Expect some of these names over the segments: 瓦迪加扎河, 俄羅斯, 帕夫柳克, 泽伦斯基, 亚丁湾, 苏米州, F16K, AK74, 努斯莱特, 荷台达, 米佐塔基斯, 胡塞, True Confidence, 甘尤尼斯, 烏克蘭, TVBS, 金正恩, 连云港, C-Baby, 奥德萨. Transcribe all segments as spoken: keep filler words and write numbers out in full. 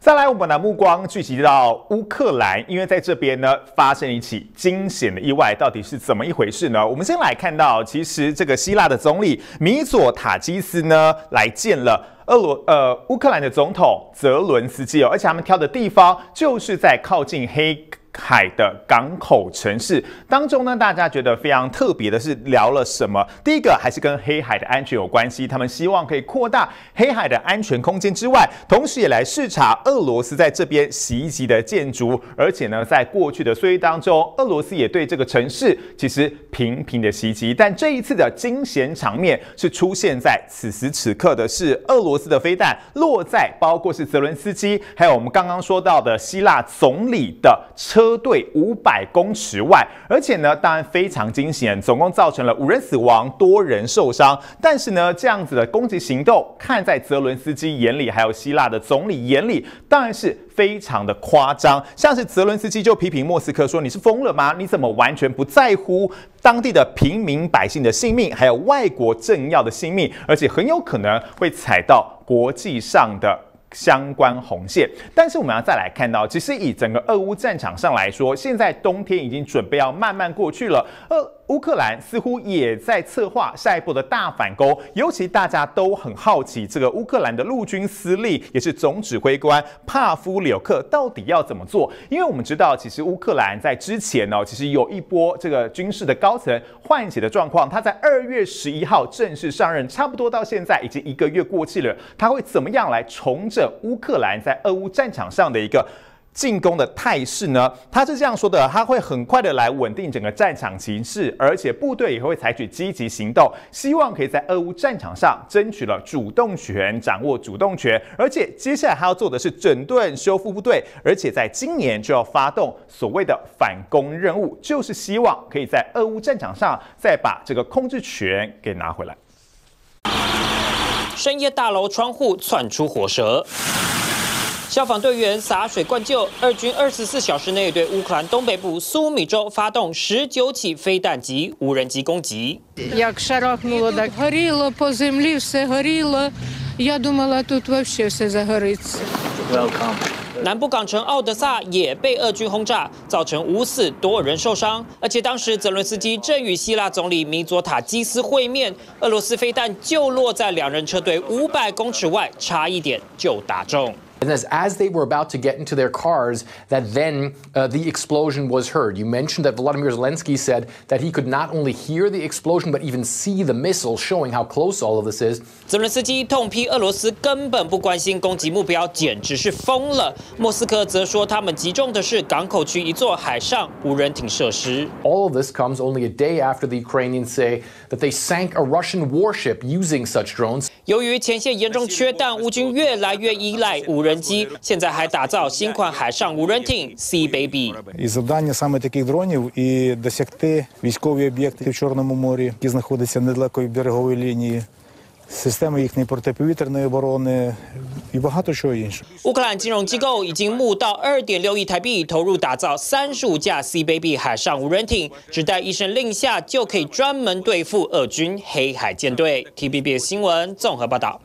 再来，我们的目光聚集到乌克兰，因为在这边呢发生一起惊险的意外，到底是怎么一回事呢？我们先来看到，其实这个希腊的总理米佐塔基斯呢来见了俄罗呃乌克兰的总统泽伦斯基哦，而且他们挑的地方就是在靠近黑海的港口城市当中呢，大家觉得非常特别的是聊了什么？第一个还是跟黑海的安全有关系，他们希望可以扩大黑海的安全空间之外，同时也来视察俄罗斯在这边袭击的建筑，而且呢，在过去的岁月当中，俄罗斯也对这个城市其实频频的袭击，但这一次的惊险场面是出现在此时此刻的是俄罗斯的飞弹落在包括是泽伦斯基，还有我们刚刚说到的希腊总理的车。车队五百公尺外，而且呢，当然非常惊险，总共造成了五人死亡，多人受伤。但是呢，这样子的攻击行动，看在泽伦斯基眼里，还有希腊的总理眼里，当然是非常的夸张。像是泽伦斯基就批评莫斯科说：“你是疯了吗？你怎么完全不在乎当地的平民百姓的性命，还有外国政要的性命？而且很有可能会踩到国际上的。”相关红线，但是我们要再来看到，其实以整个俄乌战场上来说，现在冬天已经准备要慢慢过去了，呃。乌克兰似乎也在策划下一步的大反攻，尤其大家都很好奇，这个乌克兰的陆军司令也是总指挥官帕夫柳克到底要怎么做？因为我们知道，其实乌克兰在之前呢、哦，其实有一波这个军事的高层换血的状况，他在二月十一号正式上任，差不多到现在已经一个月过去了，他会怎么样来重整乌克兰在俄乌战场上的一个？进攻的态势呢？他是这样说的：他会很快的来稳定整个战场形势，而且部队也会采取积极行动，希望可以在俄乌战场上争取了主动权，掌握主动权。而且接下来他要做的是整顿修复部队，而且在今年就要发动所谓的反攻任务，就是希望可以在俄乌战场上再把这个控制权给拿回来。深夜，大楼窗户窜出火舌。消防队员洒水灌救，俄军二十四小时内对乌克兰东北部苏米州发动十九起飞弹及无人机攻击。Як шарахнуло, так горіло по землі, все горіло. Я думала, тут вообще все загориться. Welcome. 南部港城奥德萨也被俄军轰炸，造成五死多人受伤。而且当时泽伦斯基正与希腊总理米佐塔基斯会面，俄罗斯飞弹就落在两人车队五百公尺外，差一点就打中。And as, as they were about to get into their cars, that then uh, the explosion was heard. You mentioned that Volodymyr Zelensky said that he could not only hear the explosion, but even see the missile, showing how close all of this is. 泽伦斯基痛批俄罗斯根本不关心攻击目标，简直是疯了。莫斯科则说他们击中的是港口区一座海上无人艇设施。All of this comes only a day after the Ukrainians say that they sank a Russian warship using such drones. 由于前线严重缺弹，乌军越来越依赖无人。 无人机现在还打造新款海上无人艇 C-Baby。І завдання саме таких дронів і досягти військові об'єкти в Чорному морі, які знаходяться недалеко від берегової лінії. Системи їхньої протиповітряної оборони і багато чого іншого. 乌克兰金融机构已经募到二点六亿台币，投入打造三十五架 C-Baby 海上无人艇，只待一声令下就可以专门对付俄军黑海舰队。T V B S 新闻综合报道。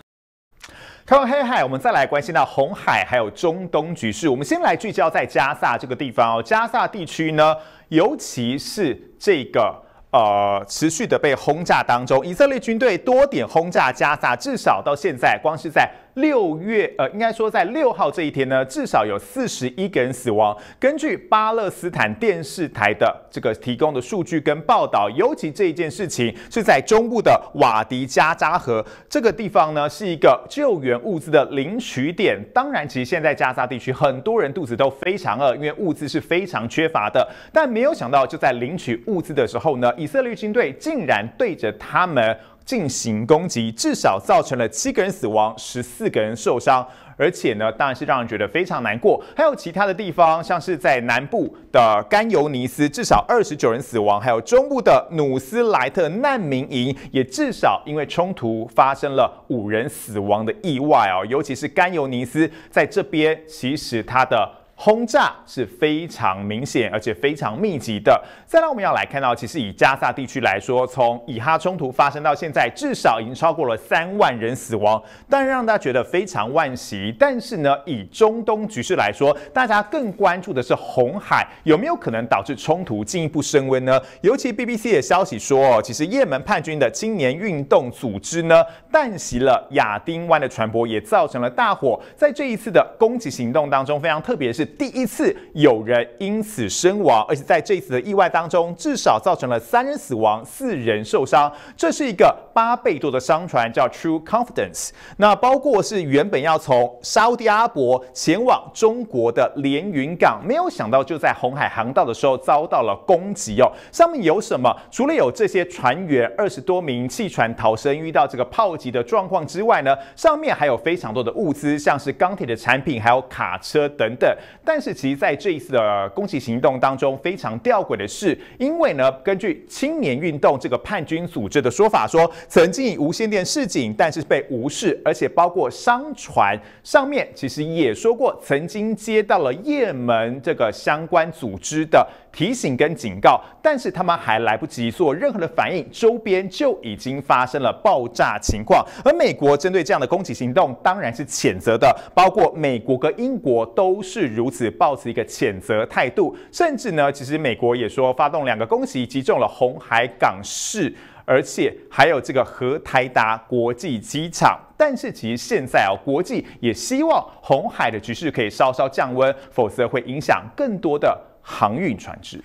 看完黑海，我们再来关心到红海还有中东局势。我们先来聚焦在加萨这个地方哦，加萨地区呢，尤其是这个。 呃，持续的被轰炸当中，以色列军队多点轰炸加萨，至少到现在，光是在六月，呃，应该说在六号这一天呢，至少有四十一个人死亡。根据巴勒斯坦电视台的这个提供的数据跟报道，尤其这一件事情是在中部的瓦迪加扎河这个地方呢，是一个救援物资的领取点。当然，其实现在加萨地区很多人肚子都非常饿，因为物资是非常缺乏的。但没有想到，就在领取物资的时候呢。 以色列军队竟然对着他们进行攻击，至少造成了七个人死亡，十四个人受伤。 而且呢，当然是让人觉得非常难过。还有其他的地方，像是在南部的甘尤尼斯，至少二十九人死亡；还有中部的努斯莱特难民营，也至少因为冲突发生了五人死亡的意外哦。尤其是甘尤尼斯在这边，其实它的轰炸是非常明显而且非常密集的。再来，我们要来看到，其实以加萨地区来说，从以哈冲突发生到现在，至少已经超过了三万人死亡，当然让大家觉得非常惋惜。但是呢，以中东局势来说，大家更关注的是红海有没有可能导致冲突进一步升温呢？尤其 B B C 的消息说，其实也门叛军的青年运动组织呢，弹袭了亚丁湾的船舶，也造成了大火。在这一次的攻击行动当中，非常特别的是，第一次有人因此身亡，而且在这一次的意外当中，至少造成了三人死亡、四人受伤。这是一个八倍多的商船，叫 True Confidence。那包括是原本要从沙烏地阿拉伯前往中国的连云港，没有想到就在红海航道的时候遭到了攻击哦。上面有什么？除了有这些船员二十多名弃船逃生，遇到这个炮击的状况之外呢，上面还有非常多的物资，像是钢铁的产品，还有卡车等等。但是，其实在这一次的攻击行动当中，非常吊诡的是，因为呢，根据青年运动这个叛军组织的说法说，曾经以无线电示警，但是被无视，而且包括商船上面其实也说过，曾经接到了也门这个相关组织的提醒跟警告，但是他们还来不及做任何的反应，周边就已经发生了爆炸情况。而美国针对这样的攻击行动，当然是谴责的，包括美国跟英国都是如此。此抱持一个谴责态度，甚至呢，其实美国也说发动两个攻击，击中了红海港市，而且还有这个荷台达国际机场。但是其实现在啊，国际也希望红海的局势可以稍稍降温，否则会影响更多的航运船只。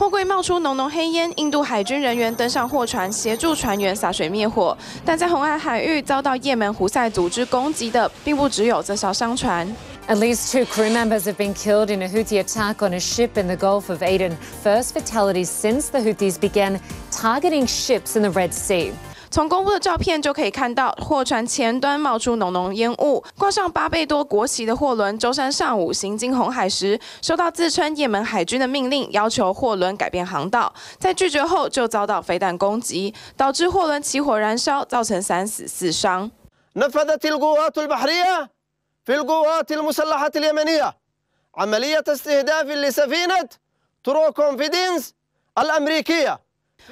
货柜冒出浓浓黑烟，印度海军人员登上货船协助船员洒水灭火。但在红海海域遭到也门胡塞组织攻击的，并不只有这艘商船。At least two crew members have been killed in a Houthi attack on a ship in the Gulf of Aden, first fatalities since the Houthis began targeting ships in the Red Sea. 从公布的照片就可以看到，货船前端冒出浓浓烟雾。挂上八倍多国旗的货轮，周三上午行经红海时，收到自称也门海军的命令，要求货轮改变航道。在拒绝后，就遭到飞弹攻击，导致货轮起火燃烧，造成三死四伤。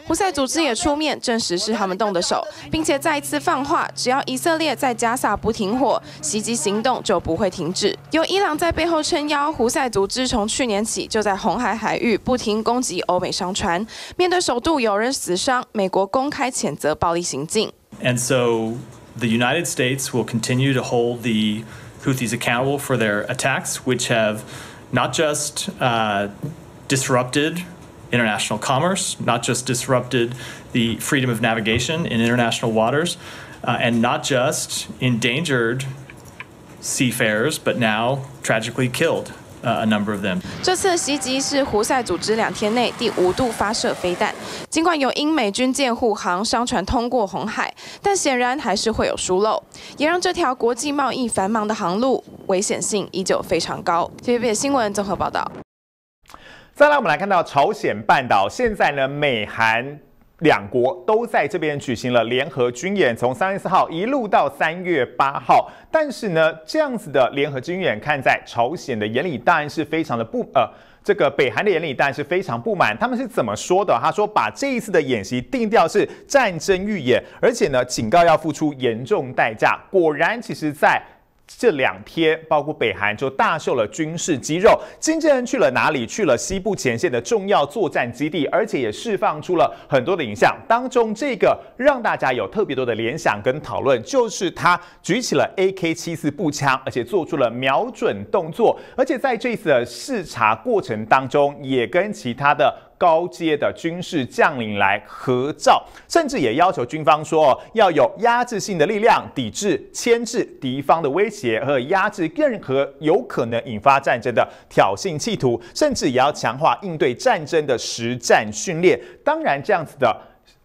胡塞组织也出面证实是他们动的手，并且再一次放话，只要以色列在加萨不停火，袭击行动就不会停止。由伊朗在背后撑腰，胡塞组织从去年起就在红海海域不停攻击欧美商船。面对首度有人死伤，美国公开谴责暴力行径。And so the United States will continue to hold the Houthis accountable for their attacks, which have not just disrupted international commerce, not just disrupted the freedom of navigation in international waters, uh, and not just endangered seafarers, but now tragically killed uh, a number of them. 这次袭击是胡塞组织两天内第五度发射飞弹。尽管有英美军舰护航商船通过红海，但显然还是会有疏漏，也让这条国际贸易繁忙的航路危险性依旧非常高。T V B S 新闻综合报道。再来，我们来看到朝鲜半岛，现在呢，美韩两国都在这边举行了联合军演，从三月四号一路到三月八号。但是呢，这样子的联合军演，看在朝鲜的眼里，当然是非常的不呃。这个北韩的眼里当然是非常不满，他们是怎么说的？他说把这一次的演习定调是战争预演，而且呢，警告要付出严重代价。果然，其实在这两天，包括北韩就大秀了军事肌肉。金正恩去了哪里？去了西部前线的重要作战基地，而且也释放出了很多的影像。当中这个让大家有特别多的联想跟讨论，就是他举起了 A K 七四 步枪，而且做出了瞄准动作。而且在这次的视察过程当中，也跟其他的高阶的军事将领来合照，甚至也要求军方说要有压制性的力量，抵制、牵制敌方的威胁和压制任何有可能引发战争的挑衅企图，甚至也要强化应对战争的实战训练。当然，这样子的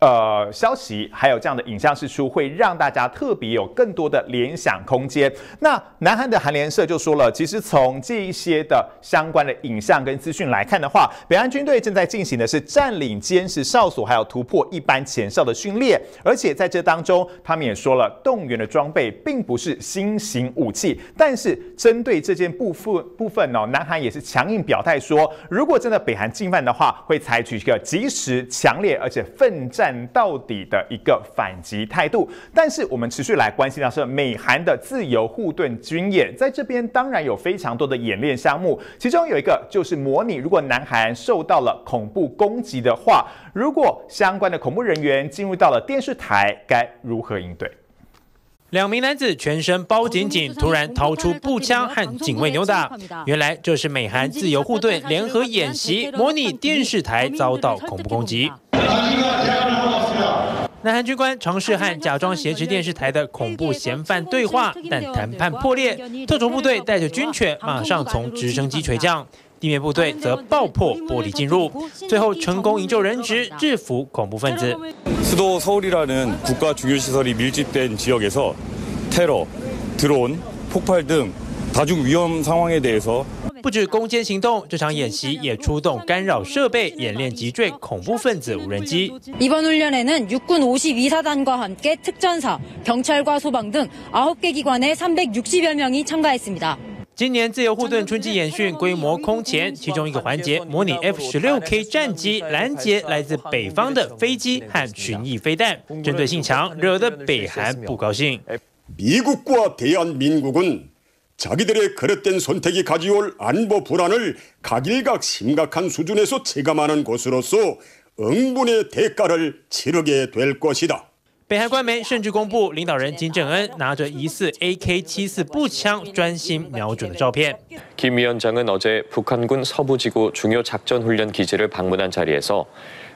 呃消息，还有这样的影像释出，会让大家特别有更多的联想空间。那南韩的韩联社就说了，其实从这一些的相关的影像跟资讯来看的话，北韩军队正在进行的是占领、监视哨所，还有突破一般前哨的训练。而且在这当中，他们也说了，动员的装备并不是新型武器，但是针对这件部分部分哦，南韩也是强硬表态说，如果真的北韩进犯的话，会采取一个及时、强烈而且奋战到底的一个反击态度。但是我们持续来关心到是美韩的自由护盾军演，在这边当然有非常多的演练项目，其中有一个就是模拟，如果南韩受到了恐怖攻击的话，如果相关的恐怖人员进入到了电视台，该如何应对？两名男子全身包紧紧，突然掏出步枪和警卫扭打。原来这是美韩自由护盾联合演习，模拟电视台遭到恐怖攻击。 南韩军官尝试和假装挟持电视台的恐怖嫌犯对话，但谈判破裂。特种部队带着军犬马上从直升机垂降，地面部队则爆破玻璃进入，最后成功营救人质，制服恐怖分子。수도서울이라는국가중요시설이밀집된지역에서테러드론폭발등다중위험상황에대해서 不止攻坚行动，这场演习也出动干扰设备，演练击坠恐怖分子无人机。이번훈련에는육군 오십이 사단과 함께 특전사, 경찰과 소방 등 아홉 개 기관의 삼백육십여 명이 참가했습니다. 今年自由护盾春季演训规模空前，其中一个环节模拟 F 十六 K 战机拦截来自北方的飞机和巡弋飞弹，针对性强，惹得北韩不高兴。미국과 대한민국은 자기들의 그릇된 선택이 가져올 안보 불안을 각일각 심각한 수준에서 체감하는 것으로서 응분의 대가를 치르게 될 것이다. 北韩官媒甚至公布领导人金正恩拿着疑似 A K 七十四 步枪专心瞄准的照片。김 위원장은 어제 북한군 서부지구 중요 작전 훈련 기지를 방문한 자리에서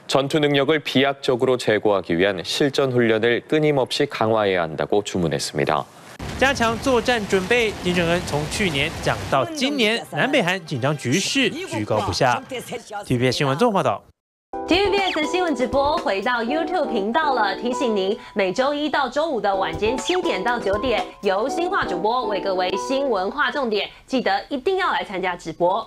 전투 능력을 비약적으로 제고하기 위한 실전 훈련을 끊임없이 강화해야 한다고 주문했습니다. 加强作战准备。金正恩从去年讲到今年，南北韩紧张局势居高不下。T V B S 新闻综合报道。 T V B S 新闻直播回到 YouTube 频道了，提醒您每周一到周五的晚间七点到九点，由新化主播为各位新闻划重点，记得一定要来参加直播。